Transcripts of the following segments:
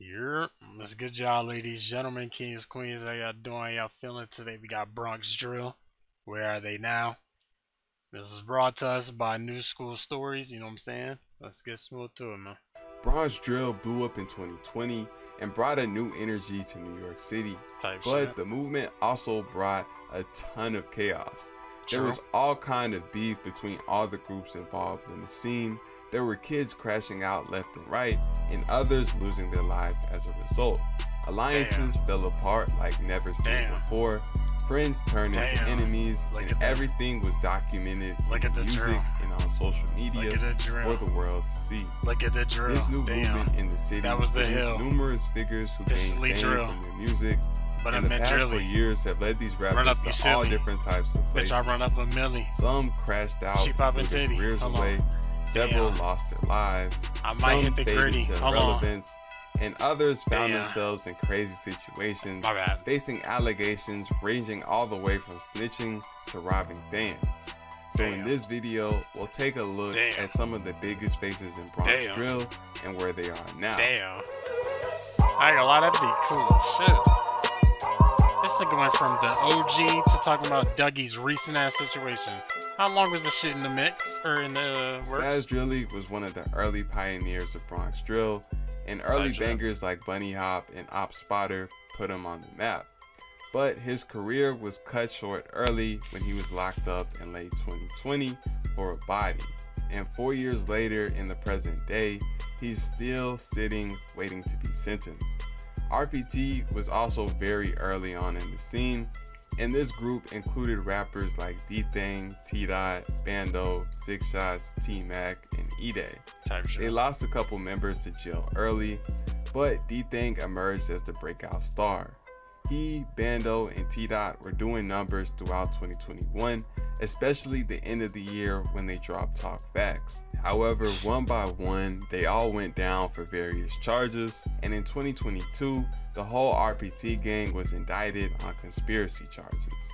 Yep. What's good, y'all, ladies, gentlemen, kings, queens? How y'all doing? Y'all feeling today? We got Bronx Drill. Where are they now? This is brought to us by New School Stories. You know what I'm saying? Let's get smooth to it, man. Bronx Drill blew up in 2020 and brought a new energy to New York City. But the movement also brought a ton of chaos. There was all kind of beef between all the groups involved in the scene. There were kids crashing out left and right, and others losing their lives as a result. Alliances fell apart like never seen before. Friends turned into enemies, and everything was documented in the music and on social media for the world to see. Look at the drill. This new movement in the city produced numerous figures who gained fame from their music. But in the past for years have led these rappers to all different types of places. Some crashed out, threw their careers away. Several lost their lives, some faded to irrelevance, and others found themselves in crazy situations, facing allegations ranging all the way from snitching to robbing fans. So in this video, we'll take a look at some of the biggest faces in Bronx Drill and where they are now. I ain't gonna lie, that'd be cool as shit. This nigga went from the OG to talking about Dougie's recent ass situation. How long was this shit in the mix, or in the works? Spazz Drilly was one of the early pioneers of Bronx Drill, and early bangers like Bunny Hop and Op Spotter put him on the map. But his career was cut short early when he was locked up in late 2020 for a body. And 4 years later in the present day, he's still sitting waiting to be sentenced. RPT was also very early on in the scene, and this group included rappers like DTHANG, TDOT, BANDO, Sixshots, TMAC, and E-Day. They lost a couple members to jail early, but DTHANG emerged as the breakout star. He, BANDO, and TDOT were doing numbers throughout 2021, especially the end of the year when they dropped Talk Facts. However, one by one, they all went down for various charges, and in 2022, the whole RPT gang was indicted on conspiracy charges.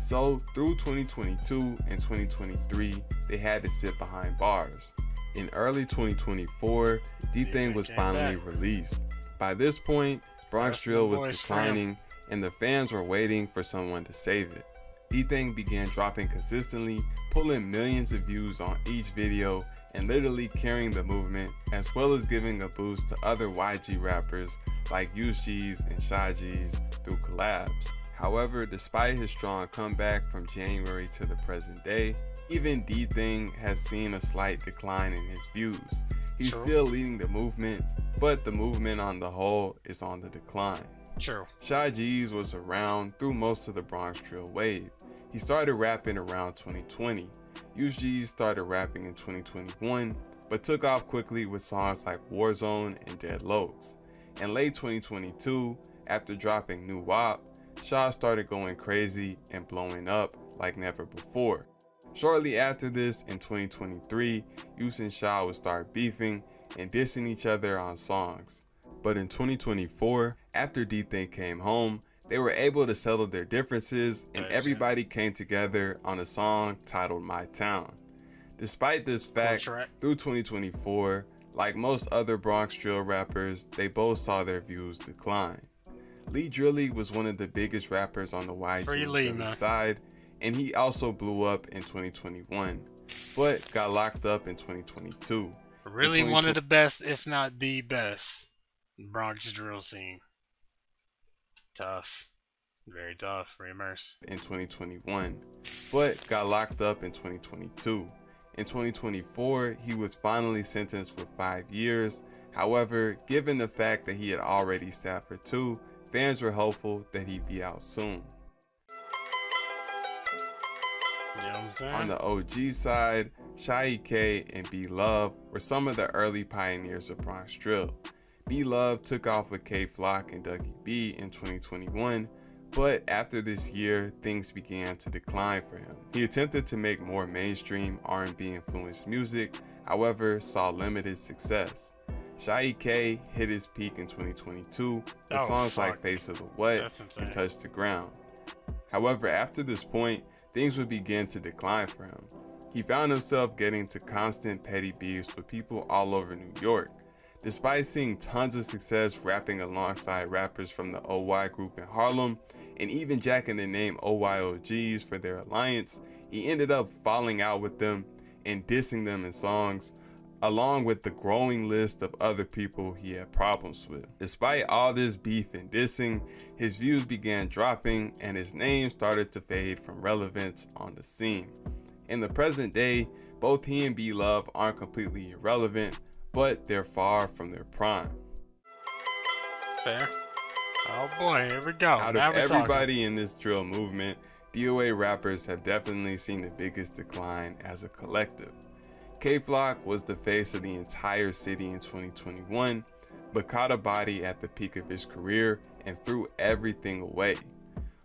So through 2022 and 2023, they had to sit behind bars. In early 2024, DTHANG was finally released. By this point, Bronx Drill was declining, and the fans were waiting for someone to save it. DTHANG began dropping consistently, pulling millions of views on each video and literally carrying the movement, as well as giving a boost to other YG rappers like Yus Gz and Sha Gz through collabs. However, despite his strong comeback from January to the present day, even DTHANG has seen a slight decline in his views. He's still leading the movement, but the movement on the whole is on the decline. Sha Gz was around through most of the Bronx Drill wave. He started rapping around 2020. Yus Gz started rapping in 2021, but took off quickly with songs like Warzone and Dead Lokes. In late 2022, after dropping New WAP, Sha started going crazy and blowing up like never before. Shortly after this, in 2023, Yus and Sha would start beefing and dissing each other on songs. But in 2024, after DTHANG came home, they were able to settle their differences and everybody came together on a song titled My Town. Despite this fact, through 2024, like most other Bronx Drill rappers, they both saw their views decline. Lee Drilly was one of the biggest rappers on the YG side, and he also blew up in 2021, but got locked up in 2022. Really one of the best, if not the best, Bronx Drill scene. Tough, very tough. Reimmerse in 2021, but got locked up in 2022. In 2024, he was finally sentenced for 5 years. However, given the fact that he had already sat for 2, fans were hopeful that he'd be out soon. You know what I'm saying? On the OG side, Sha EK and B Lovee were some of the early pioneers of Bronx Drill. B Lovee took off with K-Flock and Dougie B in 2021, but after this year, things began to decline for him. He attempted to make more mainstream R&B influenced music, however, saw limited success. Sha EK hit his peak in 2022 with songs like Face of the What and Touch the Ground. However, after this point, things would begin to decline for him. He found himself getting into constant petty beefs with people all over New York. Despite seeing tons of success rapping alongside rappers from the OY group in Harlem, and even jacking their name OYOGs for their alliance, he ended up falling out with them and dissing them in songs, along with the growing list of other people he had problems with. Despite all this beef and dissing, his views began dropping and his name started to fade from relevance on the scene. In the present day, both he and B Lovee aren't completely irrelevant, but they're far from their prime. Fair. Oh boy, here we go. Out of everybody in this drill movement, DOA rappers have definitely seen the biggest decline as a collective. K-Flock was the face of the entire city in 2021, but caught a body at the peak of his career and threw everything away.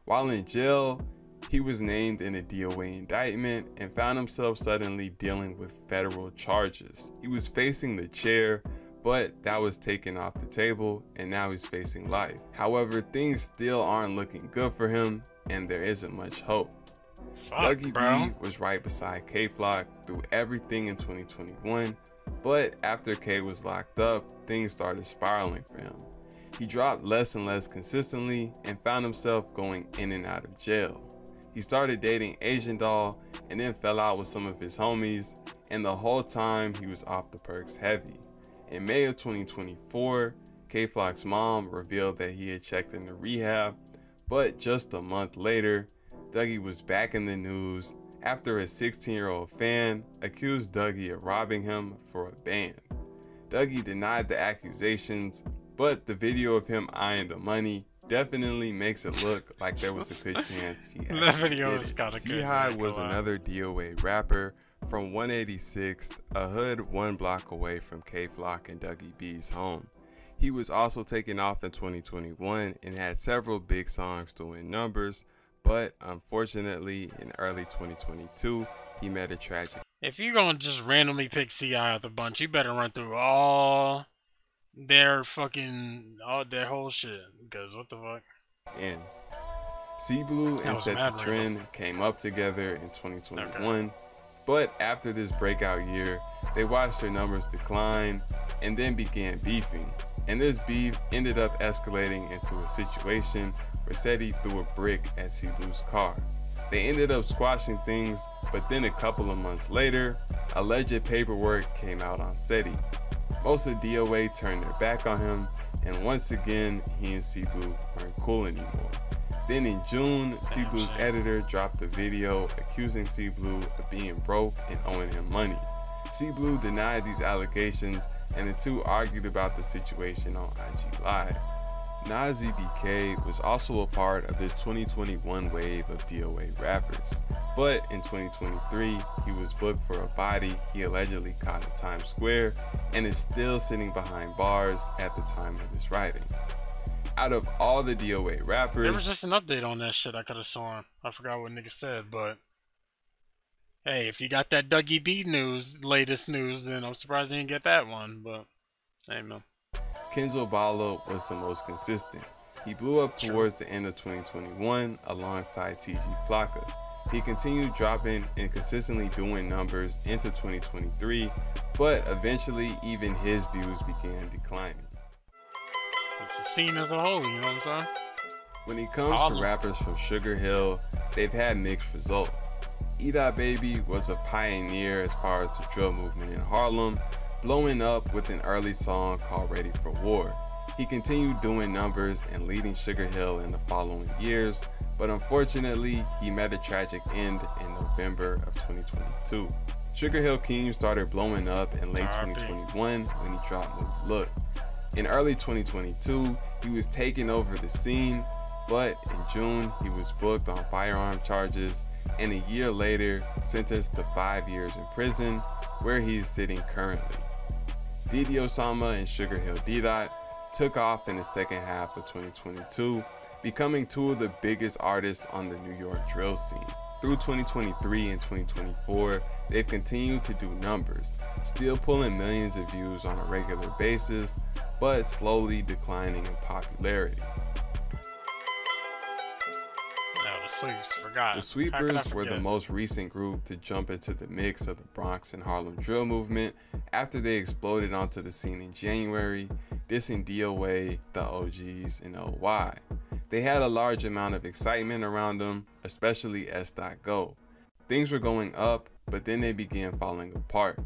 While in jail, he was named in a DOA indictment and found himself suddenly dealing with federal charges. He was facing the chair, but that was taken off the table and now he's facing life. However, things still aren't looking good for him and there isn't much hope. Dougie B was right beside K-Flock through everything in 2021, but after K was locked up, things started spiraling for him. He dropped less and less consistently and found himself going in and out of jail. He started dating Asian Doll and then fell out with some of his homies, and the whole time he was off the perks heavy. In May of 2024, K-Flock's mom revealed that he had checked into rehab, but just a month later, Dougie was back in the news after a 16-year-old fan accused Dougie of robbing him for a band. Dougie denied the accusations, but the video of him eyeing the money definitely makes it look like there was a good chance he actually did it. C-Blue was another DOA rapper from 186th, a hood one block away from K-Flock and Dougie B's home. He was also taken off in 2021 and had several big songs doing numbers, but unfortunately, in early 2022, he met a tragedy. If you're going to just randomly pick CI out the bunch, you better run through all their whole shit, because what the fuck? And C-Blue and Seti Trend came up together in 2021, okay, but after this breakout year, they watched their numbers decline and then began beefing. And this beef ended up escalating into a situation where Seti threw a brick at C-Blue's car. They ended up squashing things, but then a couple of months later, alleged paperwork came out on Seti. Most of DOA turned their back on him, and once again, he and C-Blue weren't cool anymore. Then in June, C-Blue's editor dropped a video accusing C-Blue of being broke and owing him money. C-Blue denied these allegations, and the two argued about the situation on IG Live. Nazi BK was also a part of this 2021 wave of DOA rappers, but in 2023, he was booked for a body he allegedly caught at Times Square and is still sitting behind bars at the time of his writing. Out of all the DOA rappers... There was just an update on that shit I could have sworn. I forgot what nigga said, but... Hey, if you got that Dougie B news, latest news, then I'm surprised you didn't get that one, but... Hey, man. Kenzo Balla was the most consistent. He blew up towards the end of 2021 alongside TG Flocka. He continued dropping and consistently doing numbers into 2023, but eventually even his views began declining. It's a scene as a whole, you know what I'm saying? When it comes to rappers from Sugar Hill, they've had mixed results. Edot Baby was a pioneer as far as the drill movement in Harlem, blowing up with an early song called Ready for War. He continued doing numbers and leading Sugar Hill in the following years, but unfortunately, he met a tragic end in November of 2022. Sugar Hill Keem started blowing up in late 2021 when he dropped Move Look. In early 2022, he was taking over the scene, but in June, he was booked on firearm charges and a year later, sentenced to 5 years in prison, where he's sitting currently. DD Osama and Sugarhill Ddot took off in the second half of 2022, becoming two of the biggest artists on the New York drill scene. Through 2023 and 2024, they've continued to do numbers, still pulling millions of views on a regular basis, but slowly declining in popularity. That was please, forgot. The Sweepers were the most recent group to jump into the mix of the Bronx and Harlem drill movement after they exploded onto the scene in January, dissing DOA, the OGs, and OY. They had a large amount of excitement around them, especially Sdot Go. Things were going up, but then they began falling apart.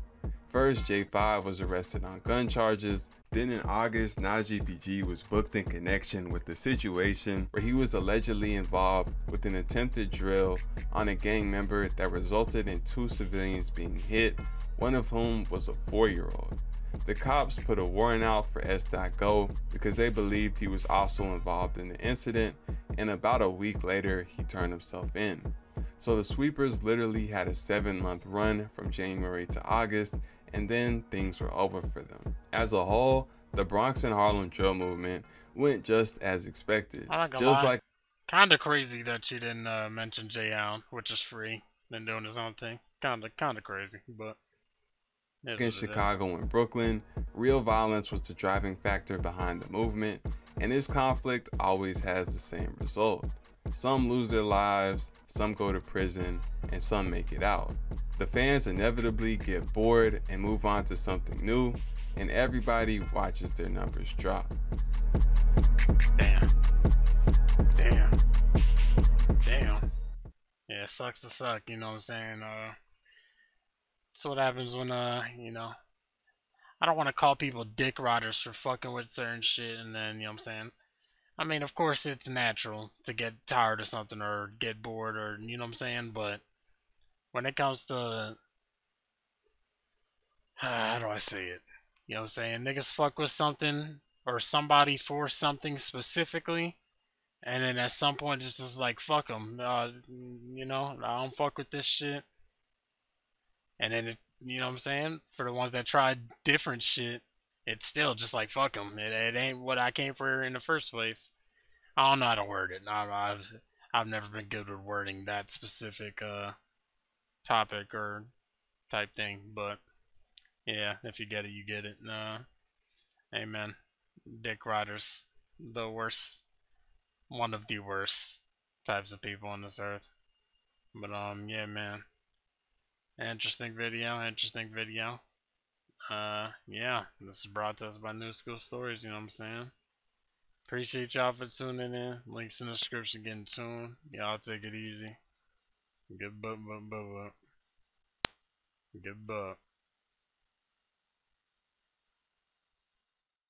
First, Jay5ive was arrested on gun charges. Then in August, Nazi BK was booked in connection with the situation where he was allegedly involved with an attempted drill on a gang member that resulted in 2 civilians being hit, one of whom was a 4-year-old. The cops put a warrant out for Sdot Go because they believed he was also involved in the incident, and about a week later, he turned himself in. So the Sweepers literally had a 7-month run from January to August, and then things were over for them. As a whole, the Bronx and Harlem drill movement went just as expected. Like, kinda crazy that you didn't mention Jay Allen, which is free, then doing his own thing. Kinda crazy, but in Chicago and Brooklyn, real violence was the driving factor behind the movement, and this conflict always has the same result. Some lose their lives, some go to prison, and some make it out. The fans inevitably get bored and move on to something new, and everybody watches their numbers drop. Damn. Yeah, it sucks to suck, you know what I'm saying? That's what happens when, you know, I don't want to call people dick riders for fucking with certain shit, and then, you know what I'm saying? I mean, of course, it's natural to get tired of something or get bored or, you know what I'm saying? But when it comes to, how do I say it? You know what I'm saying? Niggas fuck with something or somebody for something specifically. And then at some point, it's just like, fuck them. You know, I don't fuck with this shit. And then, it, you know what I'm saying? For the ones that tried different shit, it's still just like, fuck them. It ain't what I came for in the first place. I don't know how to word it. I've never been good with wording that specific topic or type thing. But, yeah, if you get it, you get it. Amen. Dick riders. The worst. One of the worst types of people on this earth. But, yeah, man. Interesting video. Yeah, this is brought to us by New School Stories, you know what I'm saying? Appreciate y'all for tuning in. Links in the description, getting tuned. Y'all take it easy. Good butt.